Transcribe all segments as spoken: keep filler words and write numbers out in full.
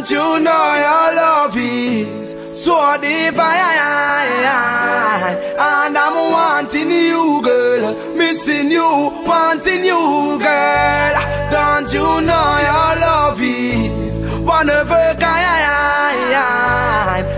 Don't you know your love is so divine? And I'm wanting you, girl, missing you, wanting you, girl. Don't you know your love is one of a kind?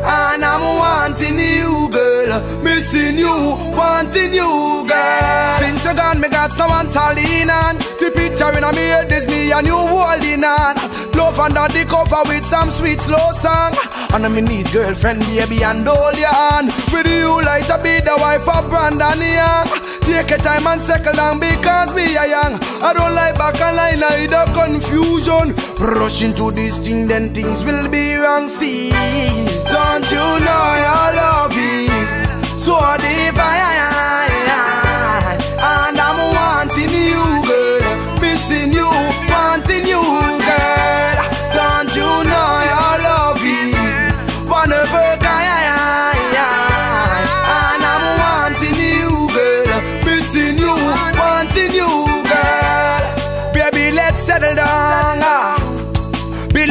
And I'm wanting you, girl, missing you, wanting you, girl. Since you're gone, me got no one to lean on. The picture in my head is me and you holding on. Love under the cover with some sweet slow song. And I'm in his girlfriend, baby, and hold your hand. With you like to be the wife of Brandon Young. Take your time and settle down because we are young. I don't like back and line, I the confusion. Rush into this thing, then things will be wrong still. Don't you know your love is so divine? And I'm wanting you, girl, missing you, wanting you, girl.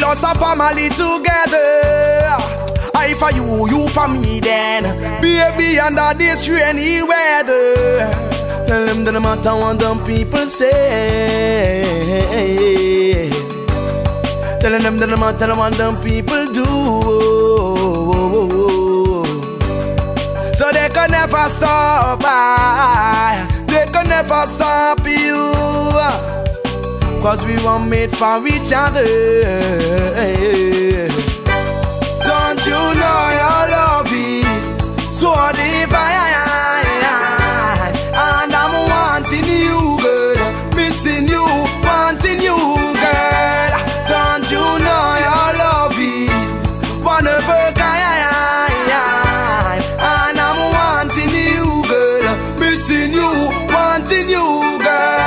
Us a family together. I for you, you for me then. Baby, under this rainy weather, tell them that no matter what them people say, tell them that no matter what them people do, so they can never stop I. They can never stop you. Cause we were made for each other. Don't you know your love is so divine? And I'm wanting you, girl, missing you, wanting you, girl. Don't you know your love is one of a kind? And I'm wanting you, girl, missing you, wanting you, girl.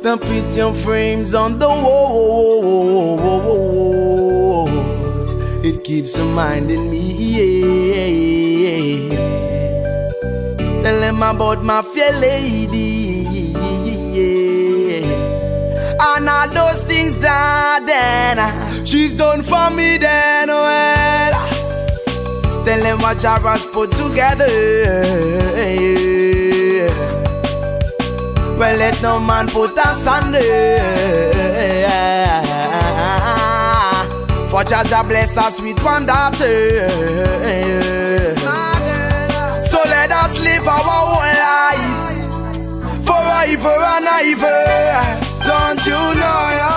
The picture frames on the wall, it keeps reminding me, yeah. Tell them about my fair lady, yeah. And all those things that then she's done for me then, well, tell them what I was put together, yeah. Well, let no man put us under. For Jaja bless us with one daughter. So let us live our whole lives forever and ever. Don't you know?